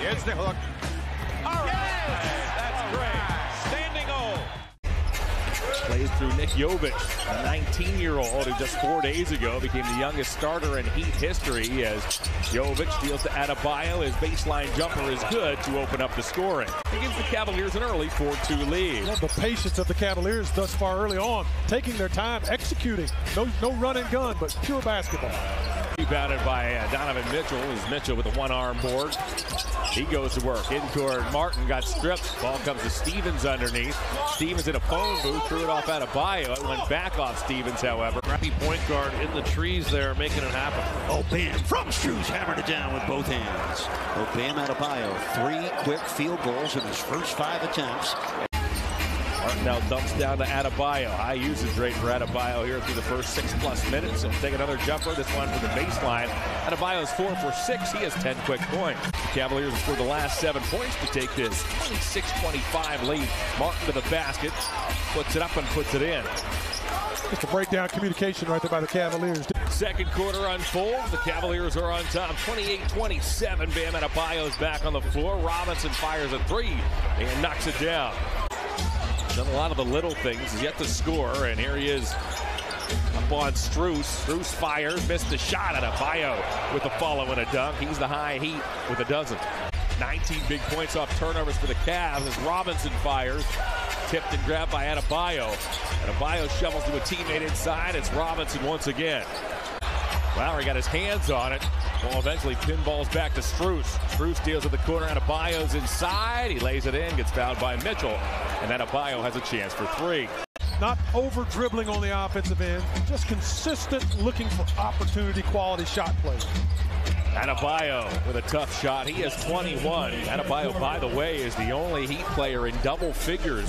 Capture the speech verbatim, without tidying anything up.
Here's the hook. All right. Yes! That's great. Standing old. Plays through Nick Jovic, a nineteen-year-old who just four days ago became the youngest starter in Heat history as Jovic steals to Adebayo. His baseline jumper is good to open up the scoring. He gives the Cavaliers an early four two lead. Well, the patience of the Cavaliers thus far early on, taking their time, executing. No, no run and gun, but pure basketball. Rebounded by uh, Donovan Mitchell. Is Mitchell with a one-arm board. He goes to work. In toward Martin, got stripped. Ball comes to Stevens underneath. Stevens in a phone booth, threw it off Adebayo. It went back off Stevens, however. Crappy point guard in the trees there, making it happen. Oh, Bam from Strus, hammered it down with both hands. Oh, Bam Adebayo, three quick field goals in his first five attempts. Martin now dumps down to Adebayo. High usage rate for Adebayo here through the first six-plus minutes. He'll take another jumper, this one for the baseline. Adebayo's four for six. He has ten quick points. The Cavaliers scored the last seven points to take this twenty-six twenty-five lead. Martin to the basket, puts it up and puts it in. Just a breakdown communication right there by the Cavaliers. Second quarter unfolds. The Cavaliers are on top, twenty-eight twenty-seven. Bam Adebayo's back on the floor. Robinson fires a three and knocks it down. Done a lot of the little things. He's yet to score, and here he is up on Strus. Strus fires, missed the shot. Adebayo with the follow and a dunk. He's the high Heat with a dozen. nineteen big points off turnovers for the Cavs as Robinson fires. Tipped and grabbed by Adebayo. Adebayo shovels to a teammate inside. It's Robinson once again. Lowry got his hands on it. Ball eventually pinballs back to Strus. Strus deals at the corner. Adebayo's inside. He lays it in. Gets fouled by Mitchell. And Adebayo has a chance for three. Not over dribbling on the offensive end. Just consistent looking for opportunity, quality shot play. Adebayo with a tough shot. He has twenty-one. Adebayo, by the way, is the only Heat player in double figures.